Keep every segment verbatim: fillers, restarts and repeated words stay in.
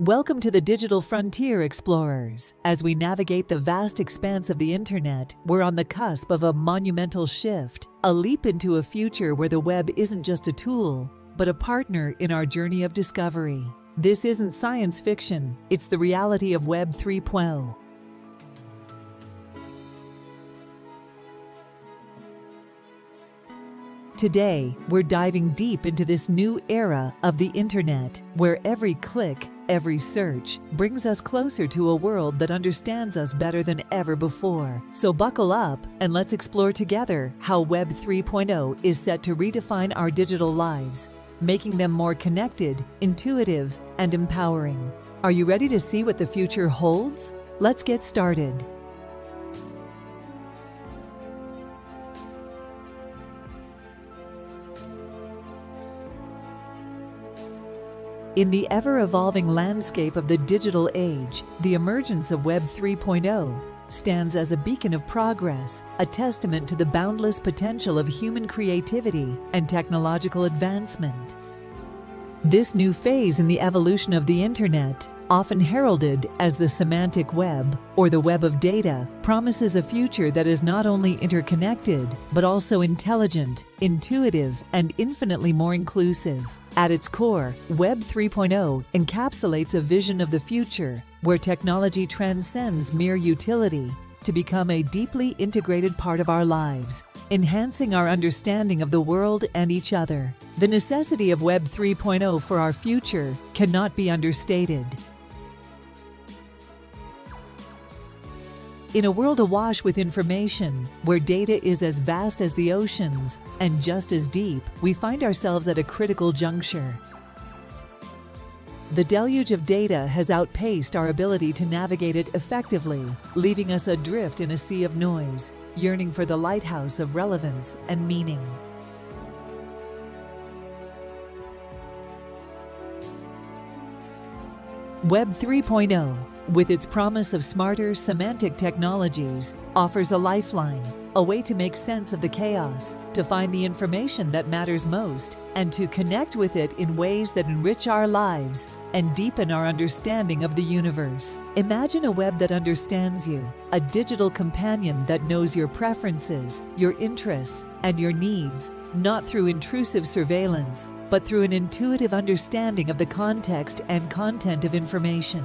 Welcome to the Digital Frontier Explorers. As we navigate the vast expanse of the internet, we're on the cusp of a monumental shift, a leap into a future where the web isn't just a tool, but a partner in our journey of discovery. This isn't science fiction, it's the reality of Web three point oh. Today, we're diving deep into this new era of the internet, where every click, every search brings us closer to a world that understands us better than ever before. So buckle up and let's explore together how Web three point oh is set to redefine our digital lives, making them more connected, intuitive, and empowering. Are you ready to see what the future holds? Let's get started. In the ever-evolving landscape of the digital age, the emergence of Web three point oh stands as a beacon of progress, a testament to the boundless potential of human creativity and technological advancement. This new phase in the evolution of the internet, often heralded as the semantic web or the web of data, promises a future that is not only interconnected, but also intelligent, intuitive, and infinitely more inclusive. At its core, Web three point oh encapsulates a vision of the future where technology transcends mere utility to become a deeply integrated part of our lives, enhancing our understanding of the world and each other. The necessity of Web three point oh for our future cannot be understated. In a world awash with information, where data is as vast as the oceans and just as deep, we find ourselves at a critical juncture. The deluge of data has outpaced our ability to navigate it effectively, leaving us adrift in a sea of noise, yearning for the lighthouse of relevance and meaning. Web three point oh, with its promise of smarter semantic technologies, offers a lifeline, a way to make sense of the chaos, to find the information that matters most, and to connect with it in ways that enrich our lives and deepen our understanding of the universe. Imagine a web that understands you, a digital companion that knows your preferences, your interests, and your needs, not through intrusive surveillance, but through an intuitive understanding of the context and content of information.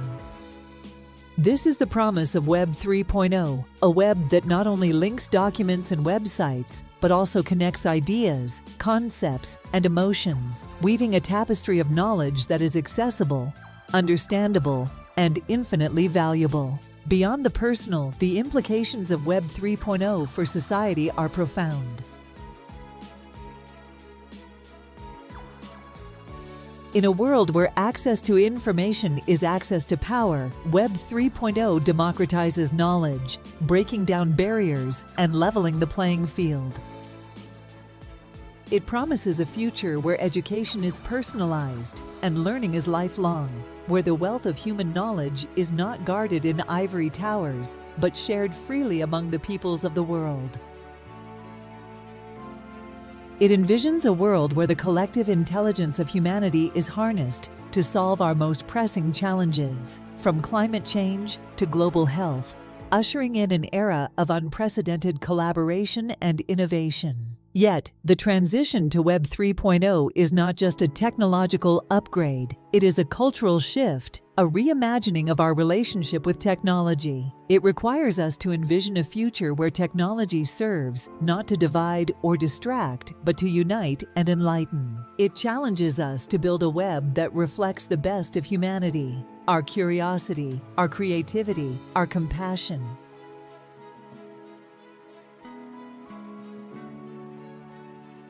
This is the promise of Web three point oh, a web that not only links documents and websites, but also connects ideas, concepts, and emotions, weaving a tapestry of knowledge that is accessible, understandable, and infinitely valuable. Beyond the personal, the implications of Web three point oh for society are profound. In a world where access to information is access to power, Web three point oh democratizes knowledge, breaking down barriers and leveling the playing field. It promises a future where education is personalized and learning is lifelong, where the wealth of human knowledge is not guarded in ivory towers, but shared freely among the peoples of the world. It envisions a world where the collective intelligence of humanity is harnessed to solve our most pressing challenges, from climate change to global health, ushering in an era of unprecedented collaboration and innovation. Yet, the transition to Web three point oh is not just a technological upgrade, it is a cultural shift, a reimagining of our relationship with technology. It requires us to envision a future where technology serves not to divide or distract, but to unite and enlighten. It challenges us to build a web that reflects the best of humanity, our curiosity, our creativity, our compassion.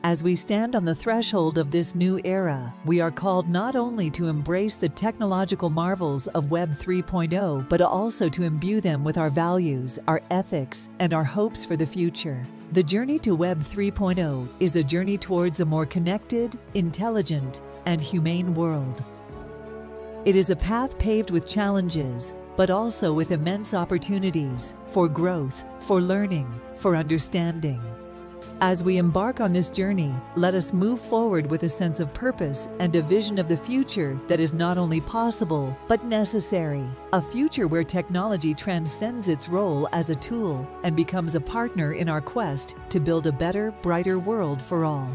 As we stand on the threshold of this new era, we are called not only to embrace the technological marvels of Web three point oh, but also to imbue them with our values, our ethics, and our hopes for the future. The journey to Web three point oh is a journey towards a more connected, intelligent, and humane world. It is a path paved with challenges, but also with immense opportunities for growth, for learning, for understanding. As we embark on this journey, let us move forward with a sense of purpose and a vision of the future that is not only possible, but necessary. A future where technology transcends its role as a tool and becomes a partner in our quest to build a better, brighter world for all.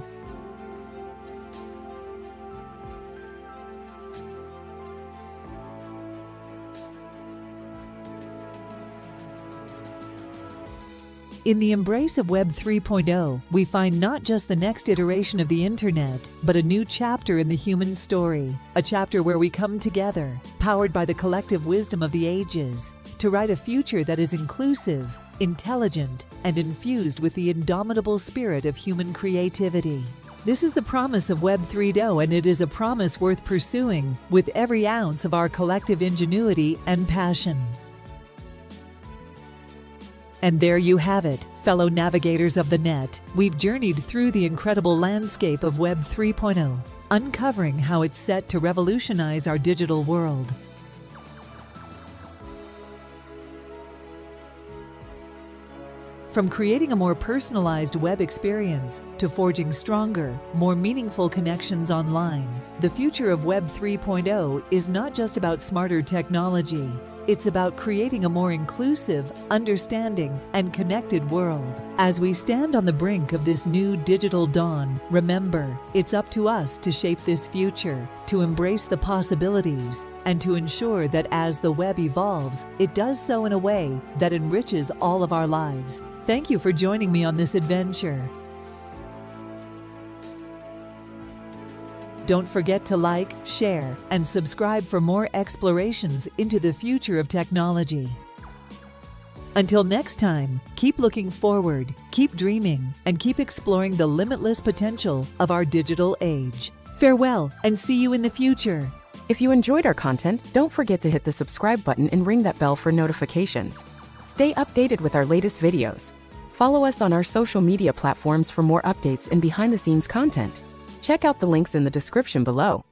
In the embrace of Web three point oh, we find not just the next iteration of the internet, but a new chapter in the human story. A chapter where we come together, powered by the collective wisdom of the ages, to write a future that is inclusive, intelligent, and infused with the indomitable spirit of human creativity. This is the promise of Web three point oh, and it is a promise worth pursuing with every ounce of our collective ingenuity and passion. And there you have it, fellow navigators of the net. We've journeyed through the incredible landscape of Web three point oh, uncovering how it's set to revolutionize our digital world. From creating a more personalized web experience to forging stronger, more meaningful connections online, the future of Web three point oh is not just about smarter technology. It's about creating a more inclusive, understanding, and connected world. As we stand on the brink of this new digital dawn, remember, it's up to us to shape this future, to embrace the possibilities, and to ensure that as the web evolves, it does so in a way that enriches all of our lives. Thank you for joining me on this adventure. Don't forget to like, share, and subscribe for more explorations into the future of technology. Until next time, keep looking forward, keep dreaming, and keep exploring the limitless potential of our digital age. Farewell, and see you in the future. If you enjoyed our content, don't forget to hit the subscribe button and ring that bell for notifications. Stay updated with our latest videos. Follow us on our social media platforms for more updates and behind-the-scenes content. Check out the links in the description below.